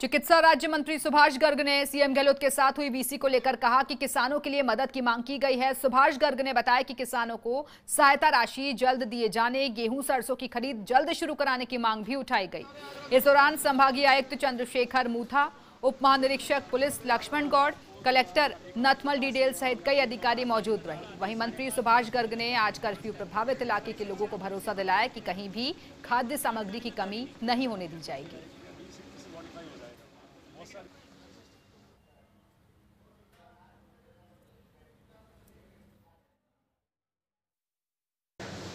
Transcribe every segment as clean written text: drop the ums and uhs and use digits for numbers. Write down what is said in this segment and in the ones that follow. चिकित्सा राज्य मंत्री सुभाष गर्ग ने सीएम गहलोत के साथ हुई वीसी को लेकर कहा कि किसानों के लिए मदद की मांग की गई है। सुभाष गर्ग ने बताया कि किसानों को सहायता राशि जल्द दिए जाने, गेहूं सरसों की खरीद जल्द शुरू कराने की मांग भी उठाई गई। इस दौरान संभागीय आयुक्त चंद्रशेखर मूथा, उप महानिरीक्षक पुलिस लक्ष्मणगढ़, कलेक्टर नथमल डिडेल सहित कई अधिकारी मौजूद रहे। वहीं मंत्री सुभाष गर्ग ने आज कर्फ्यू प्रभावित इलाके के लोगों को भरोसा दिलाया कि कहीं भी खाद्य सामग्री की कमी नहीं होने दी जाएगी।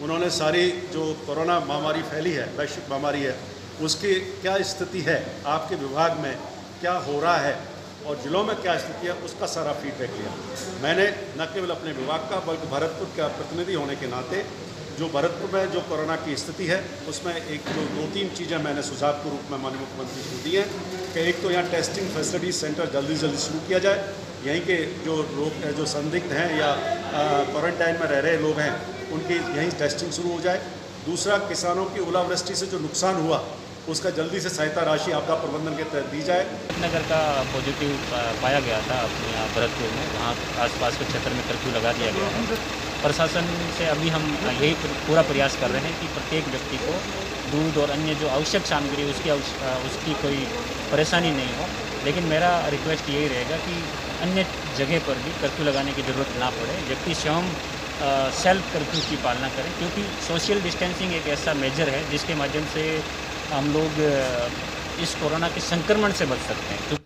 उन्होंने सारी जो कोरोना महामारी फैली है, वैश्विक महामारी है, उसकी क्या स्थिति है, आपके विभाग में क्या हो रहा है और जिलों में क्या स्थिति है, उसका सारा फीडबैक लिया। मैंने न केवल अपने विभाग का बल्कि भरतपुर का प्रतिनिधि होने के नाते जो भरतपुर में जो कोरोना की स्थिति है उसमें एक जो 2-3 चीज़ें मैंने सुझाव के रूप में माननीय मुख्यमंत्री को दी हैं कि एक तो यहाँ टेस्टिंग फैसिलिटी सेंटर जल्दी शुरू किया जाए। यहीं के जो लोग जो संदिग्ध हैं या क्वारंटाइन में रह रहे लोग हैं उनकी यहीं टेस्टिंग शुरू हो जाए। दूसरा, किसानों की ओलावृष्टि से जो नुकसान हुआ उसका जल्दी से सहायता राशि आपदा प्रबंधन के तहत दी जाए। नगर का पॉजिटिव पाया गया था अपने यहाँ भरतपुर में, वहाँ आसपास के क्षेत्र में कर्फ्यू लगा दिया गया है। प्रशासन से अभी हम यही पूरा प्रयास कर रहे हैं कि प्रत्येक व्यक्ति को दूध और अन्य जो आवश्यक सामग्री उसकी कोई परेशानी नहीं हो। लेकिन मेरा रिक्वेस्ट यही रहेगा कि अन्य जगह पर भी कर्फ्यू लगाने की ज़रूरत ना पड़े, व्यक्ति स्वयं सेल्फ कर्फ्यू की पालना करें, क्योंकि सोशल डिस्टेंसिंग एक ऐसा मेजर है जिसके माध्यम से हम लोग इस कोरोना के संक्रमण से बच सकते हैं।